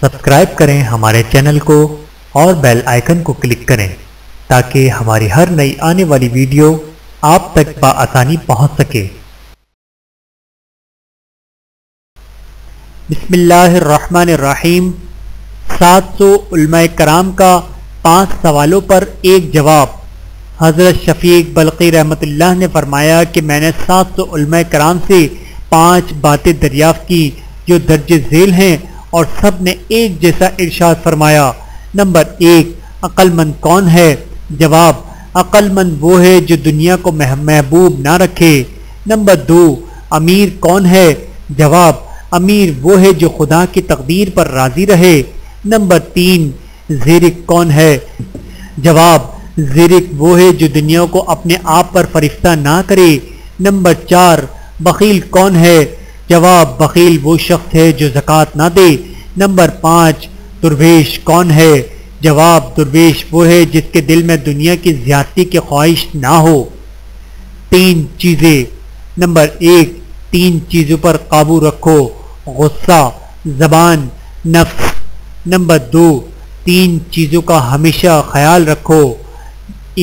Subscribe करें हमारे channel को और बेल आइकन को क्लिक करें ताकि हमारी हर नई आने वाली वीडियो आप तक बआसानी पहुंच सके। बिस्मिल्लाहिर्रहमानिर्रहीम। 700 उलमाए कराम का 5 सवालों पर एक जवाब। हज़रत शफीक बल्खी रहमतुल्लाह ने फरमाया कि मैंने 700 उलमाए कराम से 5 बातें दरियाफ्त की जो दर्जे झेल हैं और सब ने एक जैसा इरशाद फरमाया। नंबर 1, अक्लमंद कौन है? जवाब, अक्लमंद वो है जो दुनिया को महबूब ना रखे। नंबर 2, अमीर कौन है? जवाब, अमीर वो है जो खुदा की तकदीर पर राजी रहे। नंबर 3, ज़िरिक कौन है? जवाब, ज़िरिक वो है जो दुनिया को अपने आप पर फरिश्ता ना करे। नंबर 4, बखील कौन है? जवाब, बखील वो शख्स है जो ज़कात ना दे। नंबर 5, दुर्वेश कौन है? जवाब, दुर्वेश वो है जिसके दिल में दुनिया की ज़्यादती की ख्वाहिश ना हो। 3 चीज़ें। नंबर 1, 3 चीज़ों पर काबू रखो, गुस्सा, ज़बान, नफ्स। नंबर 2, 3 चीज़ों का हमेशा ख्याल रखो,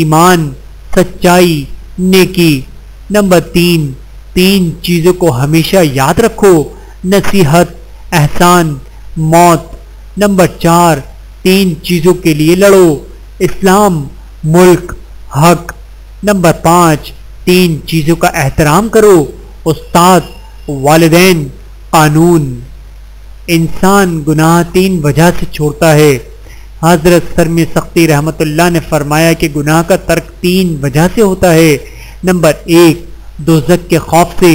ईमान, सच्चाई, नेकी। नंबर 3, 3 चीज़ों को हमेशा याद रखो, नसीहत, एहसान, मौत। नंबर 4, 3 चीज़ों के लिए लड़ो, इस्लाम, मुल्क, हक। नंबर 5, 3 चीज़ों का एहतराम करो, उस्ताद, वालिदैन, कानून। इंसान गुनाह 3 वजह से छोड़ता है। हज़रत सरमे सख्ती रहमतुल्लाह ने फरमाया कि गुनाह का तर्क 3 वजह से होता है। नंबर 1, दोज़ख के खौफ से।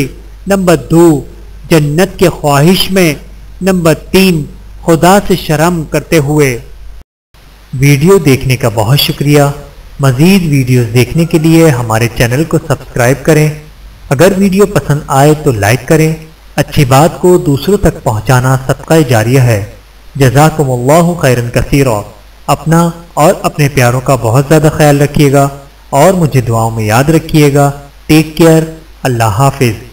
नंबर 2, जन्नत के ख्वाहिश में। नंबर 3, खुदा से शर्म करते हुए। वीडियो देखने का बहुत शुक्रिया। मज़ीद वीडियोस देखने के लिए हमारे चैनल को सब्सक्राइब करें। अगर वीडियो पसंद आए तो लाइक करें। अच्छी बात को दूसरों तक पहुंचाना सदक़ा जारिया है। जज़ाकुमुल्लाहु खैरन कसीरा। अपना और अपने प्यारों का बहुत ज़्यादा ख्याल रखिएगा और मुझे दुआओं में याद रखिएगा। Take care. अल्लाह हाफिज़।